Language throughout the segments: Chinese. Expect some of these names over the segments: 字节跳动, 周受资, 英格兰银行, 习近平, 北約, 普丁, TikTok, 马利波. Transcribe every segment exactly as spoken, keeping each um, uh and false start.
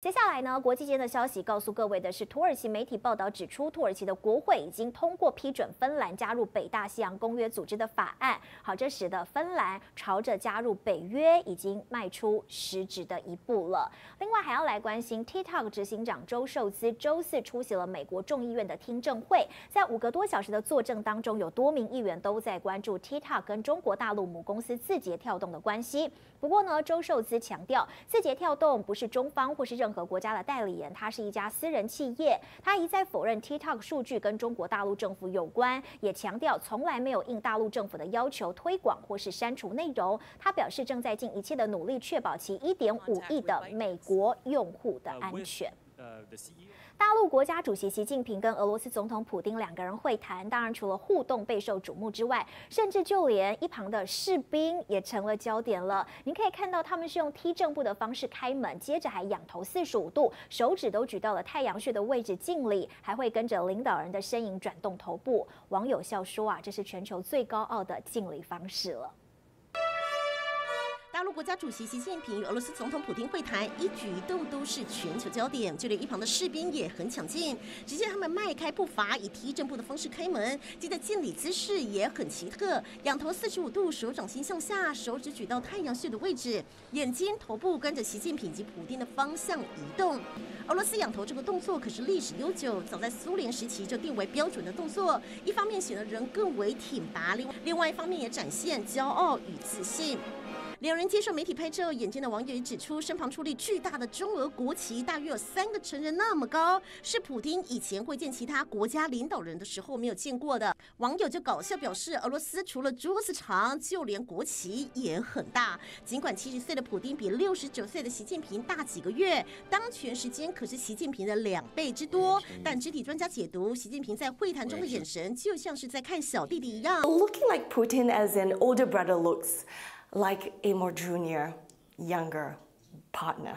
接下来呢，国际间的消息告诉各位的是，土耳其媒体报道指出，土耳其的国会已经通过批准芬兰加入北大西洋公约组织的法案。好，这使得芬兰朝着加入北约已经迈出实质的一步了。另外，还要来关心 TikTok 执行长周受资周四出席了美国众议院的听证会，在五个多小时的作证当中，有多名议员都在关注 TikTok 跟中国大陆母公司字节跳动的关系。不过呢，周受资强调，字节跳动不是中方或是任何 任何国家的代理人，它是一家私人企业。他一再否认 TikTok 数据跟中国大陆政府有关，也强调从来没有应大陆政府的要求推广或是删除内容。他表示正在尽一切的努力确保其 一点五亿的美国用户的安全。 大陆国家主席习近平跟俄罗斯总统普丁两个人会谈，当然除了互动备受瞩目之外，甚至就连一旁的士兵也成了焦点了。您可以看到，他们是用踢正步的方式开门，接着还仰头四十五度，手指都举到了太阳穴的位置敬礼，还会跟着领导人的身影转动头部。网友笑说啊，这是全球最高傲的敬礼方式了。 大陆国家主席习近平与俄罗斯总统普丁会谈，一举一动都是全球焦点，就连一旁的士兵也很抢镜。只见他们迈开步伐，以踢正步的方式开门，接着敬礼姿势也很奇特，仰头四十五度，手掌心向下，手指举到太阳穴的位置，眼睛、头部跟着习近平及普丁的方向移动。俄罗斯仰头这个动作可是历史悠久，早在苏联时期就定为标准的动作。一方面显得人更为挺拔，另另外一方面也展现骄傲与自信。 两人接受媒体拍照，眼尖的网友也指出，身旁矗立巨大的中俄国旗，大约有三个成人那么高，是普丁以前会见其他国家领导人的时候没有见过的。网友就搞笑表示，俄罗斯除了桌子长，就连国旗也很大。尽管七十岁的普丁比六十九岁的习近平大几个月，当权时间可是习近平的两倍之多，但肢体专家解读，习近平在会谈中的眼神就像是在看小弟弟一样。Looking like Putin as an older brother looks. Like a more junior, younger partner.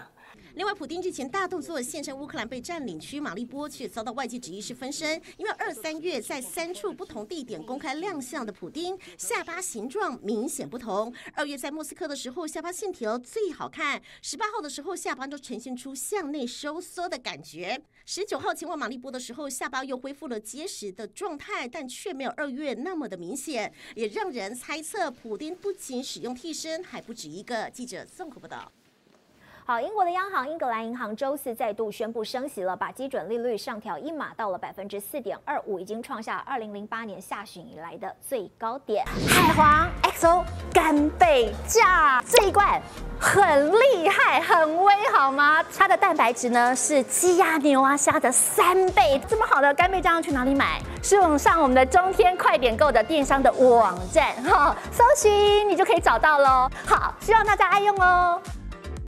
另外，普丁之前大动作现身乌克兰被占领区马利波，却遭到外界质疑是分身。因为二三月在三处不同地点公开亮相的普丁，下巴形状明显不同。二月在莫斯科的时候，下巴线条最好看；十八号的时候，下巴都呈现出向内收缩的感觉；十九号前往马利波的时候，下巴又恢复了结实的状态，但却没有二月那么的明显，也让人猜测普丁不仅使用替身，还不止一个。记者综合报道。 好，英国的央行英格兰银行周四再度宣布升息了，把基准利率上调一码到了 百分之四点二五， 已经创下二零零八年下旬以来的最高点。海皇 X O 干贝酱这一罐很厉害，很威，好吗？它的蛋白质呢是鸡啊、牛啊、虾的三倍。这么好的干贝酱去哪里买？是用上我们的中天快点购的电商的网站哈、哦，搜寻你就可以找到喽。好，希望大家爱用哦。